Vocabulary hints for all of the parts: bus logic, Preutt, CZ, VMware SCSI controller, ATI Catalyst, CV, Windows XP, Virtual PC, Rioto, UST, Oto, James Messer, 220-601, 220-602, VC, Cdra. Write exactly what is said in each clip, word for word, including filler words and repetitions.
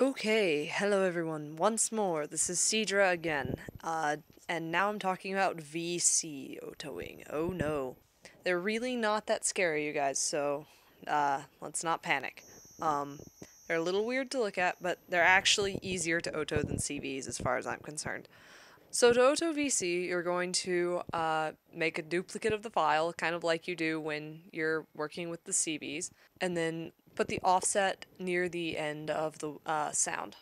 Okay, hello everyone. Once more, this is Cdra again, uh, and now I'm talking about V C Otoing. Oh no. They're really not that scary, you guys, so uh, let's not panic. Um, they're a little weird to look at, but they're actually easier to Oto than C Vs as far as I'm concerned. So to Oto V C, you're going to uh, make a duplicate of the file, kind of like you do when you're working with the C Vs, and then put the offset near the end of the uh, sound.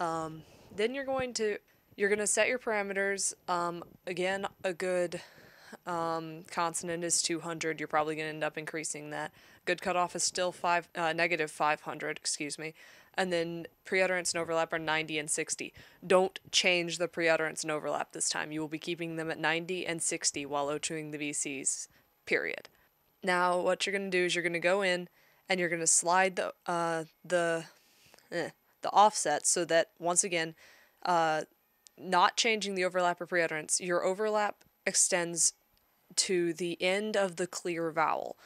Um, then you're going to you're going to set your parameters. Um, again, a good um, consonant is two hundred. You're probably going to end up increasing that. Good cutoff is still five uh, negative five hundred. Excuse me. And then pre-utterance and overlap are ninety and sixty. Don't change the pre-utterance and overlap this time. You will be keeping them at ninety and sixty while O-tuning the V Cs. Period. Now, what you're going to do is you're going to go in. And you're going to slide the uh, the eh, the offset so that, once again, uh, not changing the overlap or pre-utterance, your overlap extends to the end of the clear vowel.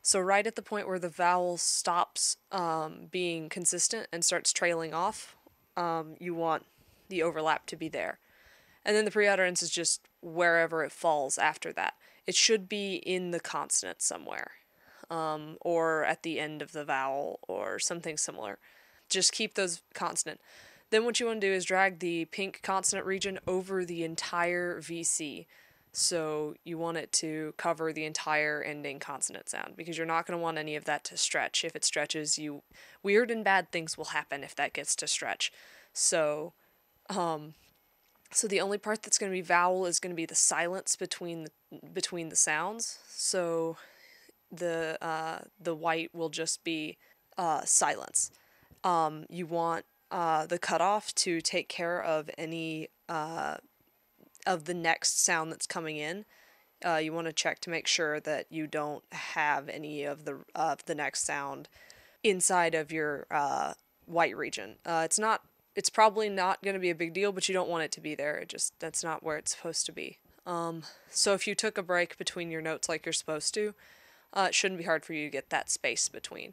So right at the point where the vowel stops um, being consistent and starts trailing off, um, you want the overlap to be there. And then the pre-utterance is just wherever it falls after that. It should be in the consonant somewhere. Um, or at the end of the vowel, or something similar. Just keep those consonant. Then what you want to do is drag the pink consonant region over the entire V C. So you want it to cover the entire ending consonant sound, because you're not going to want any of that to stretch. If it stretches, you weird and bad things will happen if that gets to stretch. So, um, so the only part that's going to be vowel is going to be the silence between the, between the sounds. So the uh the white will just be uh silence. Um you want uh the cutoff to take care of any uh of the next sound that's coming in. Uh you want to check to make sure that you don't have any of the of the next sound inside of your uh white region. Uh it's not it's probably not going to be a big deal, but you don't want it to be there. It just that's not where it's supposed to be. Um so if you took a break between your notes like you're supposed to, Uh, it shouldn't be hard for you to get that space between.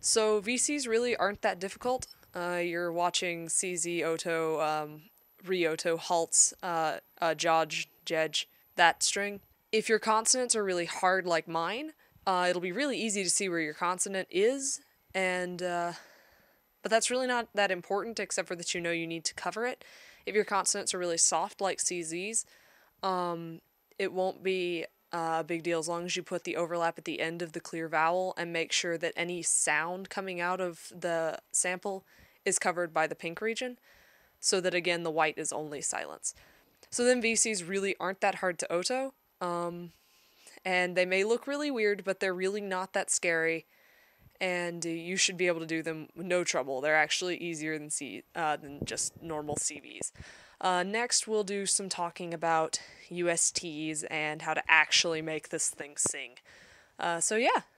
So V Cs really aren't that difficult. Uh, you're watching C Z, Oto, um, Rioto, Haltz, uh, uh, Jodge, Jedge, that string. If your consonants are really hard like mine, uh, it'll be really easy to see where your consonant is, and uh, but that's really not that important, except for that you know you need to cover it. If your consonants are really soft like C Zs, um, it won't be a uh, big deal as long as you put the overlap at the end of the clear vowel and make sure that any sound coming out of the sample is covered by the pink region, so that again the white is only silence. So then V Cs really aren't that hard to Oto, um, and they may look really weird, but they're really not that scary, and you should be able to do them with no trouble. They're actually easier than, C, uh, than just normal C Vs. Uh, next, we'll do some talking about U S Ts and how to actually make this thing sing. Uh, so yeah,